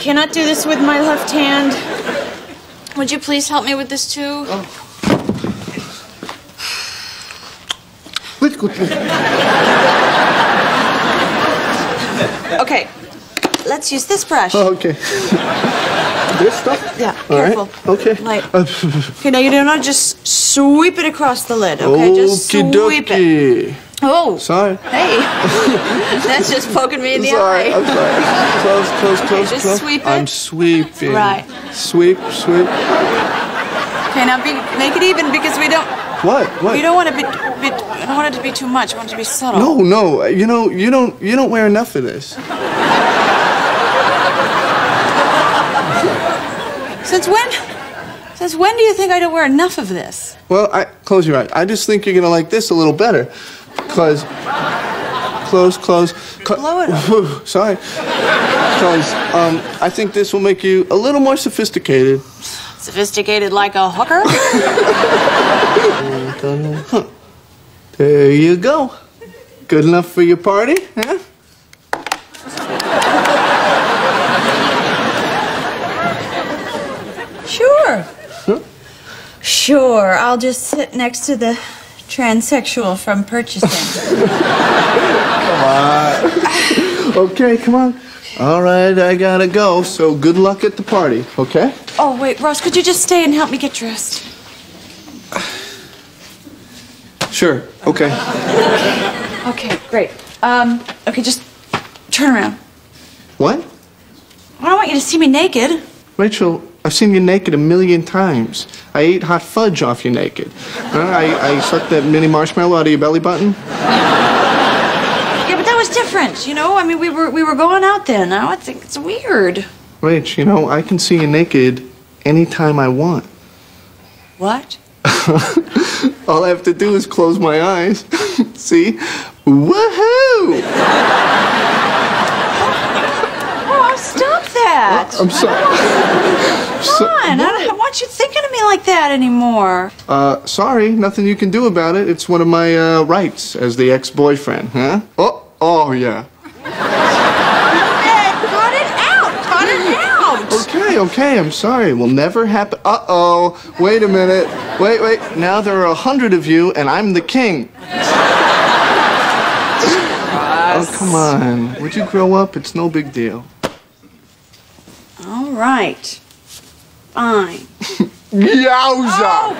cannot do this with my left hand. Would you please help me with this, too? Oh. Okay, let's use this brush. Oh, okay. This stuff? Yeah, careful. Right. Okay. Light. Okay, now you do not just sweep it across the lid, okay? Just sweep it. Oh. Sorry. Hey. That's just poking me in the eye. I'm sorry. Close, close, close, okay, just sweep it. I'm sweeping. Right. Sweep, sweep. Okay, now make it even because we don't... What? What? We don't want to be... I don't want it to be too much. I want it to be subtle. No, no. You know, you don't wear enough of this. Since when do you think I don't wear enough of this? Well, close your eyes. I just think you're gonna like this a little better, cause blow it up. Sorry, cause I think this will make you a little more sophisticated. Sophisticated like a hooker? Huh. There you go. Good enough for your party, huh? Sure. Huh? Sure, I'll just sit next to the transsexual from purchasing. Come on. Okay, come on. All right, I gotta go, so good luck at the party, okay? Oh, wait, Ross, could you just stay and help me get dressed? Sure. Okay. Okay, great. Okay, just turn around. What? I don't want you to see me naked. Rachel, I've seen you naked a million times. I ate hot fudge off you naked. I sucked that mini marshmallow out of your belly button. Yeah, but that was different, you know? I mean, we were going out there now. I think it's weird. Rach, you know, I can see you naked anytime I want. What? All I have to do is close my eyes. See? Woohoo! Oh, stop that! I'm sorry. Come on, I don't want you thinking of me like that anymore. Sorry, nothing you can do about it. It's one of my rights as the ex-boyfriend, huh? Oh, yeah. Okay, I'm sorry. It will never happen. Uh-oh. Wait a minute. Wait. Now there are 100 of you, and I'm the king. Oh, come on. Would you grow up? It's no big deal. All right. Fine. Yowza!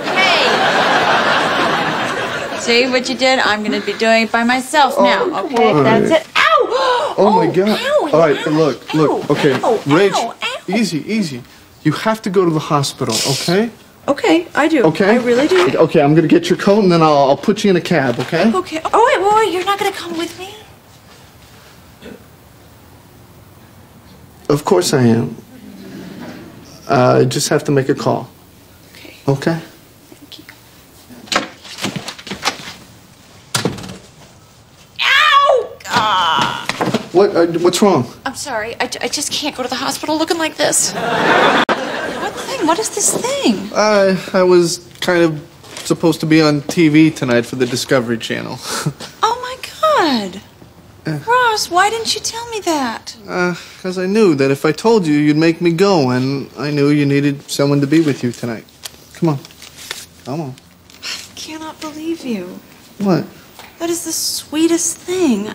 Okay. See what you did? I'm going to be doing it by myself now. Okay, that's it. Ow! Oh, my God. Ow, all right, look. Okay, Rach. Easy. You have to go to the hospital, okay? Okay, I do. Okay? I really do. Okay, I'm going to get your coat, and then I'll put you in a cab, okay? Okay. Oh, wait, you're not going to come with me? Of course I am. I just have to make a call. Okay. Okay? Thank you. Ow! Ah! What's wrong? I'm sorry. I just can't go to the hospital looking like this. What thing? What is this thing? I was kind of supposed to be on TV tonight for the Discovery Channel. Oh, my God. Ross, why didn't you tell me that? Because I knew that if I told you, you'd make me go, and I knew you needed someone to be with you tonight. Come on. Come on. I cannot believe you. What? That is the sweetest thing.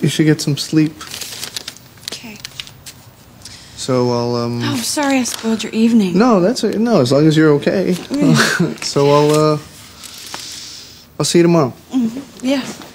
You should get some sleep. Okay. So I'll Oh, sorry I spoiled your evening. No, no, as long as you're okay. So I'll see you tomorrow. Mm-hmm. Yeah.